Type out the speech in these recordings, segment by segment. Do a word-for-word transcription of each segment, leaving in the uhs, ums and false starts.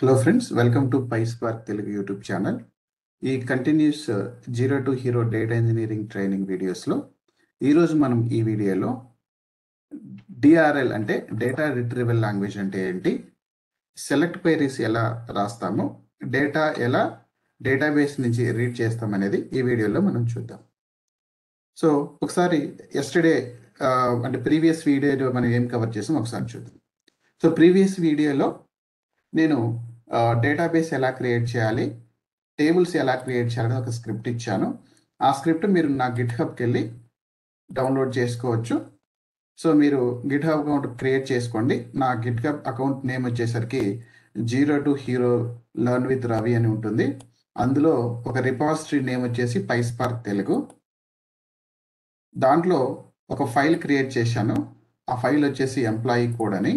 Hello friends, welcome to pyspark telugu YouTube channel. Ee continuous uh, zero to hero data engineering training videos lo ee roju manam ee video lo D R L ante data retrieval language ante enti, select queries ela raastamo, data ela database nunchi read chestam anedi ee video lo manam chuddam. So okkasari yesterday uh, ante previous video lo manam em cover chesam okkasari chuddam. So previous video lo నేను database ఎలా create చేయాలి, tables ఎలా create చేయాలని ఒక script ఇచ్చాను. ఆ script మీరు నా గిట్హబ్కి వెళ్ళి డౌన్లోడ్ చేసుకోవచ్చు. సో మీరు గిట్హబ్ అకౌంట్ క్రియేట్ చేసుకోండి. నా గిట్హబ్ అకౌంట్ నేమ్ వచ్చేసరికి zero to hero learn with Ravi అని ఉంటుంది. అందులో ఒక రిపోజిటరీ నేమ్ వచ్చేసి పైస్పార్క్ తెలుగు. దాంట్లో ఒక ఫైల్ క్రియేట్ చేశాను. ఆ ఫైల్ వచ్చేసి ఎంప్లాయీ కోడ్ అని.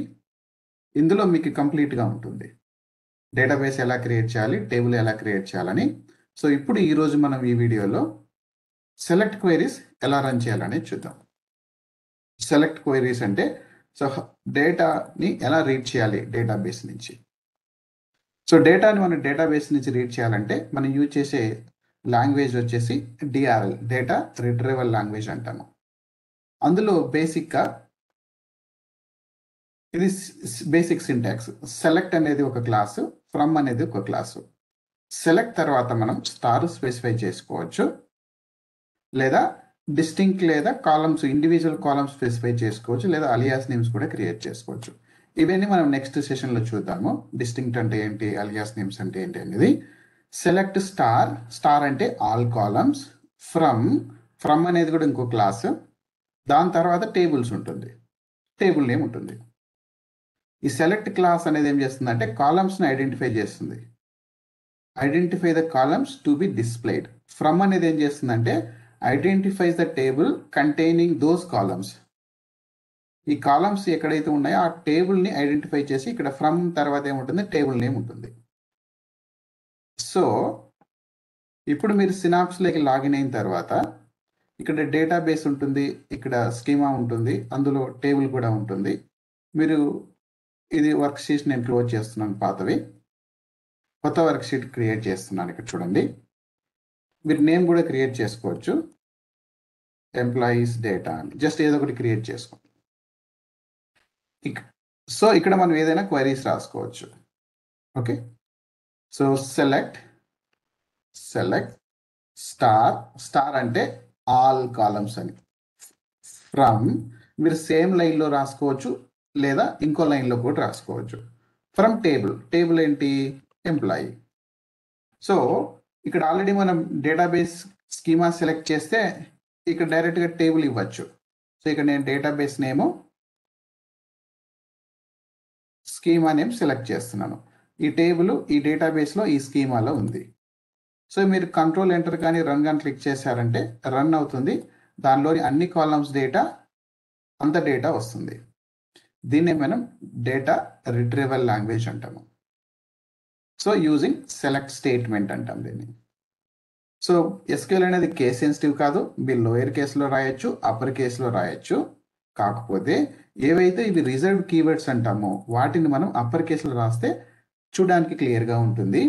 ఇందులో మీకు కంప్లీట్గా ఉంటుంది డేటాబేస్ ఎలా క్రియేట్ చేయాలి, టేబుల్ ఎలా క్రియేట్ చేయాలని. సో ఇప్పుడు ఈరోజు మనం ఈ వీడియోలో సెలెక్ట్ క్వైరీస్ ఎలా రన్ చేయాలని చూద్దాం. సెలెక్ట్ క్వైరీస్ అంటే సో డేటాని ఎలా రీడ్ చేయాలి డేటాబేస్ నుంచి. సో డేటాని మనం డేటాబేస్ నుంచి రీడ్ చేయాలంటే మనం యూజ్ చేసే లాంగ్వేజ్ వచ్చేసి D R L, data retrieval language అంటాము. అందులో బేసిక్గా ఇది బేసిక్ సింటాక్స్. సెలెక్ట్ అనేది ఒక క్లాసు, ఫ్రమ్ అనేది ఒక క్లాసు. సెలెక్ట్ తర్వాత మనం స్టార్ స్పెసిఫై చేసుకోవచ్చు, లేదా డిస్టింక్ట్ లేదా కాలమ్స్, ఇండివిజువల్ కాలమ్స్ స్పెసిఫై చేసుకోవచ్చు, లేదా అలియాస్ నేమ్స్ కూడా క్రియేట్ చేసుకోవచ్చు. ఇవన్నీ మనం నెక్స్ట్ సెషన్లో చూద్దాము. డిస్టింక్ట్ అంటే ఏంటి, అలియాస్ నేమ్స్ అంటే ఏంటి అనేది. సెలెక్ట్ స్టార్, స్టార్ అంటే ఆల్ కాలమ్స్. ఫ్రమ్, ఫ్రమ్ అనేది కూడా ఇంకో క్లాసు. దాని తర్వాత టేబుల్స్ ఉంటుంది, టేబుల్ నేమ్ ఉంటుంది. ఈ సెలెక్ట్ క్లాస్ అనేది ఏం చేస్తుందంటే కాలమ్స్ని ఐడెంటిఫై చేస్తుంది. Identify the columns to be displayed. From అనేది ఏం చేస్తుందంటే identifies the table containing those columns. ఈ కాలమ్స్ ఎక్కడైతే ఉన్నాయో ఆ టేబుల్ని ఐడెంటిఫై చేసి ఇక్కడ ఫ్రమ్ తర్వాత ఏముంటుంది, టేబుల్ నేమ్ ఉంటుంది. సో ఇప్పుడు మీరు సినాప్స్లోకి లాగిన్ అయిన తర్వాత ఇక్కడ డేటాబేస్ ఉంటుంది, ఇక్కడ స్కీమా ఉంటుంది, అందులో టేబుల్ కూడా ఉంటుంది. మీరు ఇది వర్క్ షీట్ నేను క్లోజ్ చేస్తున్నాను, పాతవి. కొత్త వర్క్ షీట్ క్రియేట్ చేస్తున్నాను. ఇక్కడ చూడండి, మీరు నేమ్ కూడా క్రియేట్ చేసుకోవచ్చు, ఎంప్లాయీస్ డేటా అని. జస్ట్ ఏదో ఒకటి క్రియేట్ చేసుకోండి. సో ఇక్కడ మనం ఏదైనా క్వైరీస్ రాసుకోవచ్చు. Okay, so select select star, star అంటే ఆల్ కాలమ్స్ అని. ఫ్రమ్ మీరు సేమ్ లైన్లో రాసుకోవచ్చు, లేదా ఇంకో లైన్లో కూడా రాసుకోవచ్చు. ఫ్రమ్ టేబుల్, టేబుల్ ఏంటి, ఎంప్లాయీ. సో ఇక్కడ ఆల్రెడీ మనం డేటాబేస్ స్కీమా సెలెక్ట్ చేస్తే ఇక్కడ డైరెక్ట్గా టేబుల్ ఇవ్వచ్చు. సో ఇక్కడ నేను database name, schema name select చేస్తున్నాను. ఈ టేబుల్ ఈ డేటాబేస్లో ఈ స్కీమాలో ఉంది. సో మీరు కంట్రోల్ ఎంటర్ కానీ రన్ కానీ క్లిక్ చేశారంటే రన్ అవుతుంది. దానిలోని అన్ని కాలమ్స్ డేటా, అంత డేటా వస్తుంది. దీన్నే మనం డేటా రిట్రీవల్ లాంగ్వేజ్ అంటాము. సో యూజింగ్ సెలెక్ట్ స్టేట్మెంట్ అంటాం దీన్ని. సో ఎస్క్యూఎల్ అనేది కేస్ సెన్సిటివ్ కాదు. మీరు లోయర్ కేసులో రాయొచ్చు, అప్పర్ కేసులో రాయొచ్చు. కాకపోతే ఏవైతే ఇవి రిజర్వ్డ్ కీవర్డ్స్ అంటామో వాటిని మనం అప్పర్ కేసులో రాస్తే చూడడానికి క్లియర్గా ఉంటుంది.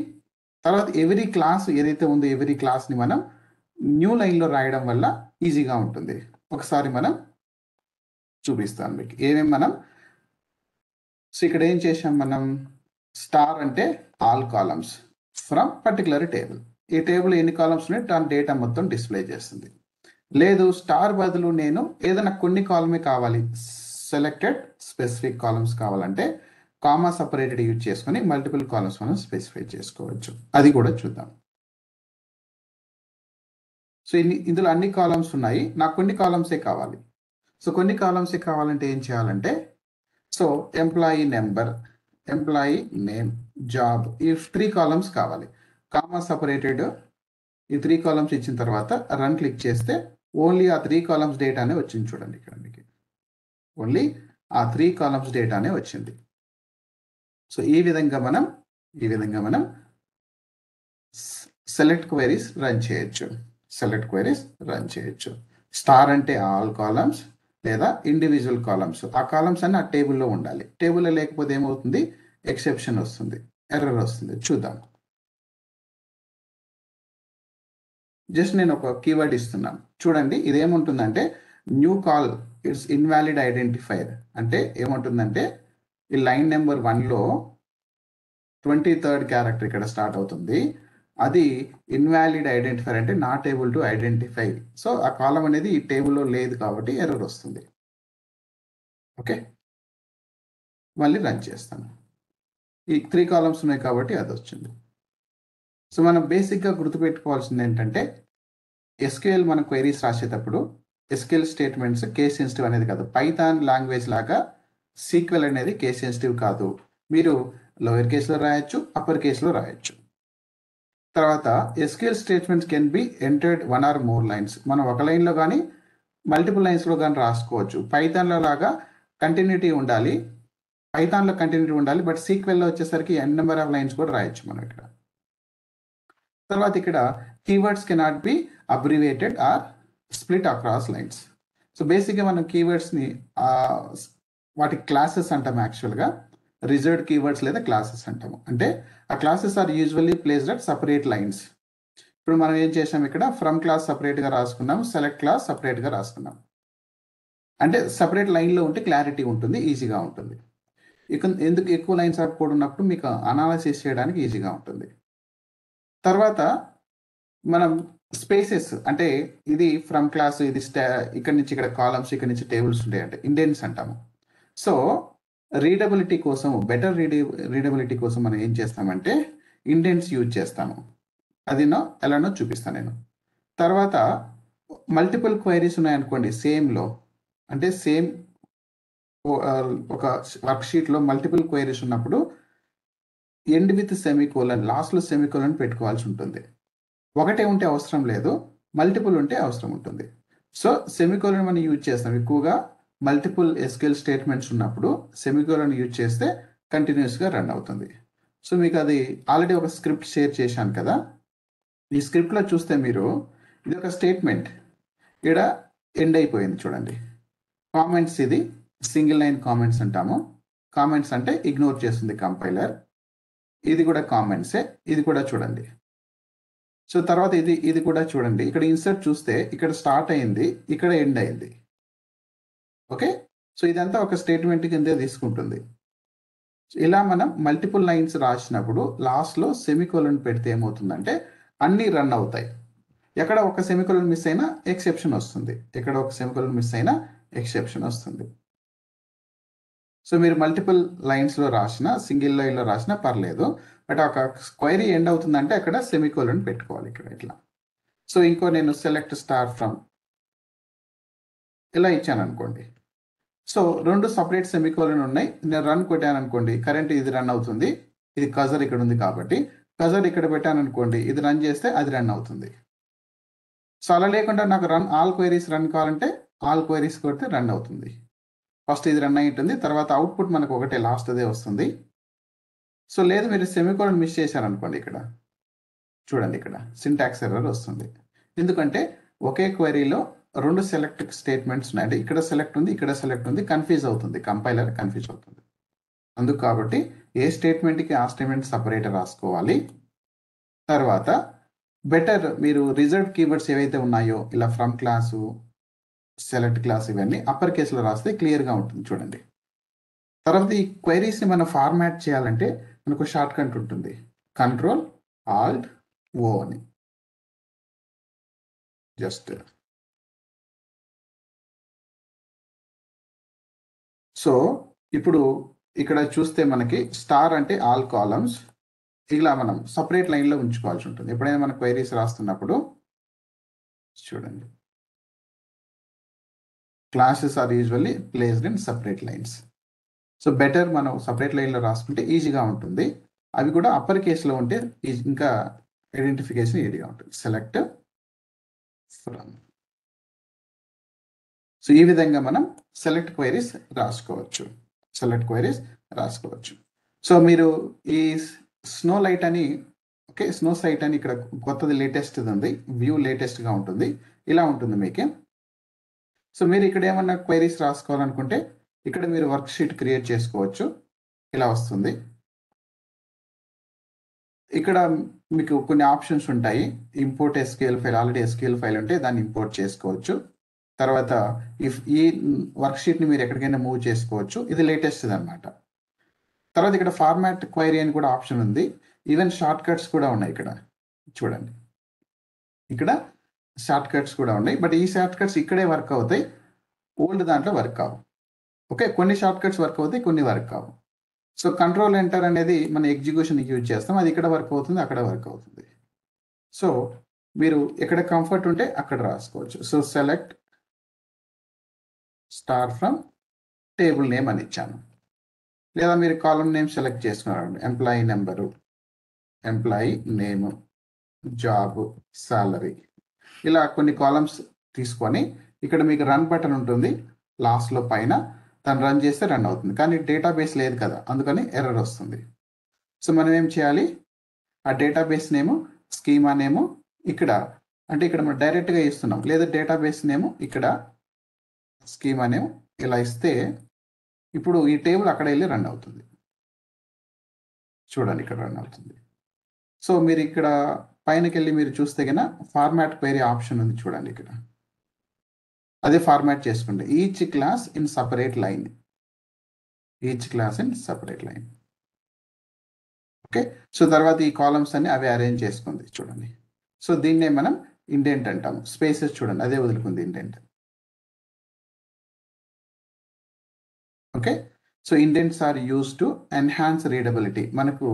తర్వాత ఎవరీ క్లాస్ ఏదైతే ఉందో ఎవరీ క్లాస్ని మనం న్యూ లైన్లో రాయడం వల్ల ఈజీగా ఉంటుంది. ఒకసారి మనం చూపిస్తాను మీకు ఏమేమి మనం. సో ఇక్కడ ఏం చేసాం మనం, స్టార్ అంటే all columns from particular table. ఈ టేబుల్ ఎన్ని కాలమ్స్ ఉన్నాయి దాని డేటా మొత్తం డిస్ప్లే చేస్తుంది. లేదు స్టార్ బదులు నేను ఏదైనా కొన్ని కాలమే కావాలి, సెలెక్టెడ్ స్పెసిఫిక్ కాలమ్స్ కావాలంటే కామా సపరేటెడ్ యూజ్ చేసుకొని మల్టిపుల్ కాలమ్స్ మనం స్పెసిఫై చేసుకోవచ్చు. అది కూడా చూద్దాం. సో ఇన్ని ఇందులో అన్ని కాలమ్స్ ఉన్నాయి, నాకు కొన్ని కాలమ్సే కావాలి. సో కొన్ని కాలమ్సే కావాలంటే ఏం చేయాలంటే, so employee number, employee name, job, ఈ త్రీ కాలమ్స్ కావాలి. కామా సపరేటెడ్ ఈ త్రీ కాలమ్స్ ఇచ్చిన తర్వాత రన్ క్లిక్ చేస్తే ఓన్లీ ఆ త్రీ కాలమ్స్ డేటానే వచ్చింది. చూడండి ఇక్కడ మీకు ఓన్లీ ఆ త్రీ కాలమ్స్ డేటానే వచ్చింది. సో ఈ విధంగా మనం ఈ విధంగా మనం సెలెక్ట్ క్వైరీస్ రన్ చేయొచ్చు. సెలెక్ట్ క్వైరీస్ రన్ చేయొచ్చు. స్టార్ అంటే ఆల్ కాలమ్స్, లేదా ఇండివిజువల్ కాలమ్స్. ఆ కాలమ్స్ అన్ని ఆ టేబుల్లో ఉండాలి. టేబుల్లో లేకపోతే ఏమవుతుంది, ఎక్సెప్షన్ వస్తుంది. ఎర్రర్ వస్తుంది. చూద్దాం. జస్ట్ నేను ఒక కీవర్డ్ ఇస్తున్నాను చూడండి. ఇదేముంటుందంటే new call it's invalid identifier అంటే ఏముంటుందంటే ఈ లైన్ నెంబర్ వన్లో ట్వంటీ థర్డ్ క్యారెక్టర్ ఇక్కడ స్టార్ట్ అవుతుంది. అది ఇన్వాలిడ్ ఐడెంటిఫైర్ అంటే not able to identify. So ఆ కాలం అనేది ఈ టేబుల్లో లేదు కాబట్టి ఎర్రర్ వస్తుంది. ఓకే మళ్ళీ రన్ చేస్తాను. ఈ త్రీ కాలమ్స్ ఉన్నాయి కాబట్టి అది వచ్చింది. సో మనం బేసిక్గా గుర్తుపెట్టుకోవాల్సింది ఏంటంటే ఎస్క్యూఎల్ మనం క్వైరీస్ రాసేటప్పుడు ఎస్క్యూఎల్ స్టేట్మెంట్స్ కేస్ సెన్సిటివ్ అనేది కాదు. పైథాన్ లాంగ్వేజ్ లాగా సీక్వెల్ అనేది కేస్ సెన్సిటివ్ కాదు. మీరు లోయర్ కేసులో రాయొచ్చు, అప్పర్ కేసులో రాయొచ్చు. తర్వాత SQL statements can be entered one or more lines. మనం ఒక లైన్లో కానీ మల్టిపుల్ లైన్స్లో కానీ రాసుకోవచ్చు. పైథాన్లో లాగా కంటిన్యూటీ ఉండాలి, పైథాన్లో కంటిన్యూటీ ఉండాలి బట్ సీక్వెల్లో వచ్చేసరికి ఎన్ నెంబర్ ఆఫ్ లైన్స్ కూడా రాయొచ్చు మనం ఇక్కడ. తర్వాత ఇక్కడ keywords cannot be abbreviated or split across lines. So బేసిక్గా మనం కీవర్డ్స్ని వాటి క్లాసెస్ అంటాము. యాక్చువల్గా రిజర్వ్డ్ కీవర్డ్స్ లేదా క్లాసెస్ అంటాము. అంటే ఆ clauses are usually placed at separate lines. ఇప్పుడు మనం ఏం చేసాం ఇక్కడ ఫ్రమ్ క్లాస్ సపరేట్గా రాసుకున్నాం, సెలెక్ట్ క్లాస్ సపరేట్గా రాసుకున్నాం. అంటే సపరేట్ లైన్లో ఉంటే క్లారిటీ ఉంటుంది, ఈజీగా ఉంటుంది. ఇక ఎందుకు ఎక్కువ లైన్స్ ఆఫ్ కోడ్ ఉన్నప్పుడు మీకు అనాలసిస్ చేయడానికి ఈజీగా ఉంటుంది. తర్వాత మనం స్పేసెస్ అంటే ఇది ఫ్రమ్ క్లాస్, ఇది స్టా ఇక్కడ నుంచి ఇక్కడ కాలమ్స్, ఇక్కడ నుంచి టేబుల్స్ ఉంటాయి అంటే ఇండెంట్స్ అంటాము. సో రీడబిలిటీ కోసం బెటర్ రీడ రీడబిలిటీ కోసం మనం ఏం చేస్తామంటే ఇండెంట్స్ యూజ్ చేస్తాము. అదినో ఎలానో చూపిస్తాను నేను. తర్వాత మల్టిపుల్ క్వైరీస్ ఉన్నాయనుకోండి సేమ్లో, అంటే సేమ్ ఒక వర్క్షీట్లో మల్టిపుల్ క్వైరీస్ ఉన్నప్పుడు ఎండ్ విత్ సెమికోలన్, లాస్ట్లో సెమికోలన్ పెట్టుకోవాల్సి ఉంటుంది. ఒకటే ఉంటే అవసరం లేదు, మల్టిపుల్ ఉంటే అవసరం ఉంటుంది. సో సెమికోలన్ మనం యూజ్ చేస్తాం ఎక్కువగా మల్టిపుల్ ఎస్క్యూఎల్ స్టేట్మెంట్స్ ఉన్నప్పుడు. సెమికోలన్ యూజ్ చేస్తే కంటిన్యూస్గా రన్ అవుతుంది. సో మీకు అది ఆల్రెడీ ఒక స్క్రిప్ట్ షేర్ చేశాను కదా. ఈ స్క్రిప్ట్లో చూస్తే మీరు ఇది ఒక స్టేట్మెంట్ ఇక్కడ ఎండ్ అయిపోయింది చూడండి. కామెంట్స్ ఇది సింగిల్ లైన్ కామెంట్స్ అంటాము. కామెంట్స్ అంటే ఇగ్నోర్ చేస్తుంది కంపైలర్. ఇది కూడా కామెంట్సే, ఇది కూడా చూడండి. సో తర్వాత ఇది ఇది కూడా చూడండి. ఇక్కడ ఇన్సర్ట్ చూస్తే ఇక్కడ స్టార్ట్ అయింది, ఇక్కడ ఎండ్ అయింది. ఓకే సో ఇదంతా ఒక స్టేట్మెంట్ కింద తీసుకుంటుంది. ఇలా మనం మల్టిపుల్ లైన్స్ రాసినప్పుడు లాస్ట్లో సెమికోలన్ పెడితే ఏమవుతుందంటే అన్నీ రన్ అవుతాయి. ఎక్కడ ఒక సెమికోలన్ మిస్ అయినా ఎక్సెప్షన్ వస్తుంది, ఎక్కడ ఒక సెమికోలన్ మిస్ అయినా ఎక్సెప్షన్ వస్తుంది. సో మీరు మల్టిపుల్ లైన్స్లో రాసినా సింగిల్ లైన్లో రాసినా పర్లేదు, బట్ ఒక క్వైరీ ఎండ్ అవుతుందంటే అక్కడ సెమికోలన్ పెట్టుకోవాలి ఇక్కడ ఇట్లా. సో ఇంకో నేను సెలెక్ట్ స్టార్ ఫ్రమ్ ఇలా ఇచ్చాను అనుకోండి. సో రెండు సపరేట్ సెమికోలన్ ఉన్నాయి. నేను రన్ కొట్టాను అనుకోండి, కరెంట్ ఇది రన్ అవుతుంది, ఇది కజర్ ఇక్కడ ఉంది కాబట్టి. కజర్ ఇక్కడ పెట్టాను అనుకోండి, ఇది రన్ చేస్తే అది రన్ అవుతుంది. సో అలా లేకుండా నాకు రన్ ఆల్ క్వైరీస్ రన్ కావాలంటే ఆల్ క్వైరీస్ కొడితే రన్ అవుతుంది. ఫస్ట్ ఇది రన్ అయి ఉంటుంది, తర్వాత అవుట్పుట్ మనకు ఒకటే లాస్ట్ అదే వస్తుంది. సో లేదు మీరు సెమికోలన్ మిస్ చేశారనుకోండి ఇక్కడ చూడండి ఇక్కడ సింటాక్స్ ఎర్రర్ వస్తుంది. ఎందుకంటే ఒకే క్వైరీలో రెండు సెలెక్ట్ స్టేట్మెంట్స్ ఉన్నాయి. అంటే ఇక్కడ సెలెక్ట్ ఉంది, ఇక్కడ సెలెక్ట్ ఉంది, కన్ఫ్యూజ్ అవుతుంది కంపైలర్, కన్ఫ్యూజ్ అవుతుంది. అందుకు కాబట్టి ఏ స్టేట్మెంట్కి ఆ స్టేట్మెంట్ సపరేట్ రాసుకోవాలి. తర్వాత బెటర్ మీరు రిజర్వ్ కీవర్డ్స్ ఏవైతే ఉన్నాయో ఇలా ఫ్రమ్ క్లాసు సెలెక్ట్ క్లాస్ ఇవన్నీ అప్పర్ కేసులో రాస్తే క్లియర్గా ఉంటుంది చూడండి. తర్వాత ఈ క్వైరీస్ని మనం ఫార్మాట్ చేయాలంటే మనకు షార్ట్ కట్ ఉంటుంది, కంట్రోల్ ఆల్ట్ ఓ అని. జస్ట్ సో ఇప్పుడు ఇక్కడ చూస్తే మనకి స్టార్ అంటే ఆల్ కాలమ్స్ ఇలా మనం సపరేట్ లైన్లో ఉంచుకోవాల్సి ఉంటుంది ఎప్పుడైనా మనం క్వైరీస్ రాస్తున్నప్పుడు. చూడండి clauses are usually placed in separate lines. So better మనం సపరేట్ లైన్లో రాసుకుంటే ఈజీగా ఉంటుంది. అవి కూడా అప్పర్ కేసులో ఉంటే ఇంకా ఐడెంటిఫికేషన్ ఈజీగా ఉంటుంది. Select from. సో ఈ విధంగా మనం సెలెక్ట్ క్వైరీస్ రాసుకోవచ్చు, సెలెక్ట్ క్వైరీస్ రాసుకోవచ్చు. సో మీరు ఈ స్నో లైట్ అని ఓకే స్నో సైట్ అని ఇక్కడ కొత్తది లేటెస్ట్ది ఉంది, వ్యూ లేటెస్ట్గా ఉంటుంది, ఇలా ఉంటుంది మీకే. సో మీరు ఇక్కడ ఏమన్నా క్వైరీస్ రాసుకోవాలనుకుంటే ఇక్కడ మీరు వర్క్షీట్ క్రియేట్ చేసుకోవచ్చు, ఇలా వస్తుంది. ఇక్కడ మీకు కొన్ని ఆప్షన్స్ ఉంటాయి. Import SQL file, already SQL file ఉంటే దాన్ని ఇంపోర్ట్ చేసుకోవచ్చు. తర్వాత ఇఫ్ ఈ వర్క్షీట్ని మీరు ఎక్కడికైనా మూవ్ చేసుకోవచ్చు, ఇది లేటెస్ట్ అనమాట. తర్వాత ఇక్కడ ఫార్మాట్ క్వైరీ అని కూడా ఆప్షన్ ఉంది. ఈవెన్ షార్ట్ కట్స్ కూడా ఉన్నాయి. ఇక్కడ చూడండి, ఇక్కడ షార్ట్ కట్స్ కూడా ఉన్నాయి. బట్ ఈ షార్ట్ కట్స్ ఇక్కడే వర్క్ అవుతాయి, ఓల్డ్ దాంట్లో వర్క్ అవు. ఓకే, కొన్ని షార్ట్ కట్స్ వర్క్ అవుతాయి, కొన్ని వర్క్ అవు. సో కంట్రోల్ ఎంటర్ అనేది మన ఎగ్జిక్యూషన్కి యూజ్ చేస్తాం, అది ఇక్కడ వర్క్ అవుతుంది, అక్కడ వర్క్ అవుతుంది. సో మీరు ఎక్కడ కంఫర్ట్ ఉంటే అక్కడ రాసుకోవచ్చు. So select star from table name అని ఇచ్చాను, లేదా మీరు కాలం నేమ్ సెలెక్ట్ చేసుకున్నారు. Employee number, employee name, job, salary, ఇలా కొన్ని కాలమ్స్ తీసుకొని ఇక్కడ మీకు రన్ బటన్ ఉంటుంది లాస్ట్లో పైన, దాన్ని రన్ చేస్తే రన్ అవుతుంది. కానీ డేటాబేస్ లేదు కదా, అందుకని ఎర్రర్ వస్తుంది. సో మనం ఏం చేయాలి, ఆ డేటాబేస్ నేము, స్కీమా నేము ఇక్కడ, అంటే ఇక్కడ మనం డైరెక్ట్గా ఇస్తున్నాం, లేదా డేటాబేస్ నేము ఇక్కడ, స్కీమా నేము ఇలా ఇస్తే ఇప్పుడు ఈ టేబుల్ అక్కడ వెళ్ళి రన్ అవుతుంది. చూడండి, ఇక్కడ రన్ అవుతుంది. సో మీరు ఇక్కడ పైనకి వెళ్ళి మీరు చూస్తే కన్నా ఫార్మాట్ క్వైరీ ఆప్షన్ ఉంది చూడండి, ఇక్కడ అదే ఫార్మాట్ చేసుకుంటే each clause in separate line, each clause in separate line. Okay, so తర్వాత ఈ కాలమ్స్ అన్ని అవి అరేంజ్ చేసుకుంది చూడండి. సో దీన్నే మనం ఇండెంట్ అంటాము. స్పేసెస్ చూడండి అదే వదులుకుంది, indent. Okay, so indents are use to enhance readability. మనకు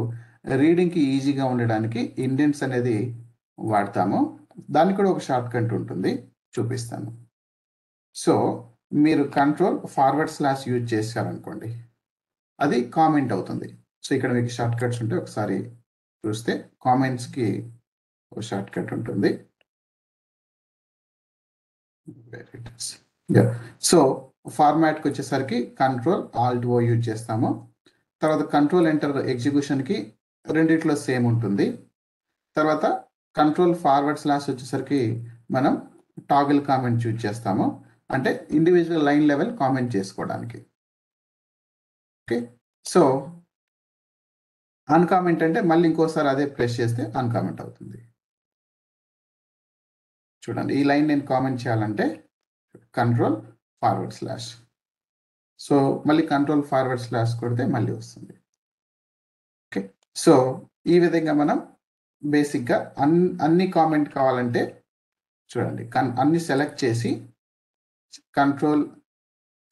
రీడింగ్కి ఈజీగా ఉండడానికి ఇండెంట్స్ అనేది వాడతాము. దానికి కూడా ఒక షార్ట్ కట్ ఉంటుంది, చూపిస్తాను. సో మీరు కంట్రోల్ ఫార్వర్డ్ స్లాష్ యూజ్ చేశారనుకోండి, అది కామెంట్ అవుతుంది. సో ఇక్కడ మీకు షార్ట్ కట్స్ ఉంటే ఒకసారి చూస్తే కామెంట్స్కి ఒక షార్ట్ కట్ ఉంటుంది. సో ఫార్మాట్కి వచ్చేసరికి కంట్రోల్ ఆల్ట్ ఓ యూజ్ చేస్తాము. తర్వాత కంట్రోల్ ఎంటర్ ఎగ్జిక్యూషన్కి రెండిట్లో సేమ్ ఉంటుంది. తర్వాత కంట్రోల్ ఫార్వర్డ్ స్లాష్ వచ్చేసరికి మనం టాగిల్ కామెంట్ యూజ్ చేస్తాము, అంటే ఇండివిజువల్ లైన్ లెవెల్ కామెంట్ చేసుకోవడానికి. ఓకే, సో అన్కామెంట్ అంటే మళ్ళీ ఇంకోసారి అదే ప్రెస్ చేస్తే అన్కామెంట్ అవుతుంది. చూడండి, ఈ లైన్ నేను కామెంట్ చేయాలంటే కంట్రోల్ ఫార్వర్డ్ స్లాష్. సో మళ్ళీ కంట్రోల్ ఫార్వర్డ్ స్లాష్ కొడితే మళ్ళీ వస్తుంది. ఓకే, సో ఈ విధంగా మనం బేసిక్గా అన్ అన్ని కామెంట్ కావాలంటే చూడండి, కన్ అన్ని సెలెక్ట్ చేసి కంట్రోల్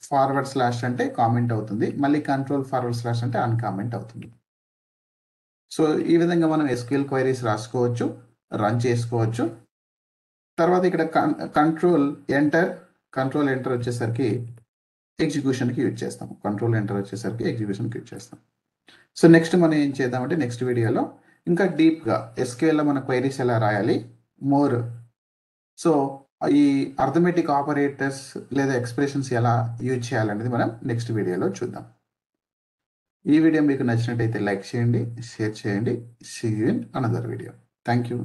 ఫార్వర్డ్ స్లాష్ అంటే కామెంట్ అవుతుంది, మళ్ళీ కంట్రోల్ ఫార్వర్డ్ స్లాష్ అంటే అన్కామెంట్ అవుతుంది. సో ఈ విధంగా మనం ఎస్క్యూఎల్ క్వైరీస్ రాసుకోవచ్చు, రన్ చేసుకోవచ్చు. తర్వాత ఇక్కడ కంట్రోల్ ఎంటర్, కంట్రోల్ ఎంటర్ వచ్చేసరికి ఎగ్జిక్యూషన్కి యూజ్ చేస్తాం. కంట్రోల్ ఎంటర్ వచ్చేసరికి ఎగ్జిక్యూషన్కి యూజ్ చేస్తాం. సో నెక్స్ట్ మనం ఏం చేద్దామంటే నెక్స్ట్ వీడియోలో ఇంకా డీప్గా ఎస్క్యూఎల్లో మన క్వైరీస్ ఎలా రాయాలి మోర్, సో ఈ అర్థమెటిక్ ఆపరేటర్స్ లేదా ఎక్స్ప్రెషన్స్ ఎలా యూజ్ చేయాలనేది మనం నెక్స్ట్ వీడియోలో చూద్దాం. ఈ వీడియో మీకు నచ్చినట్టయితే లైక్ చేయండి, షేర్ చేయండి. See you in another video. Thank you.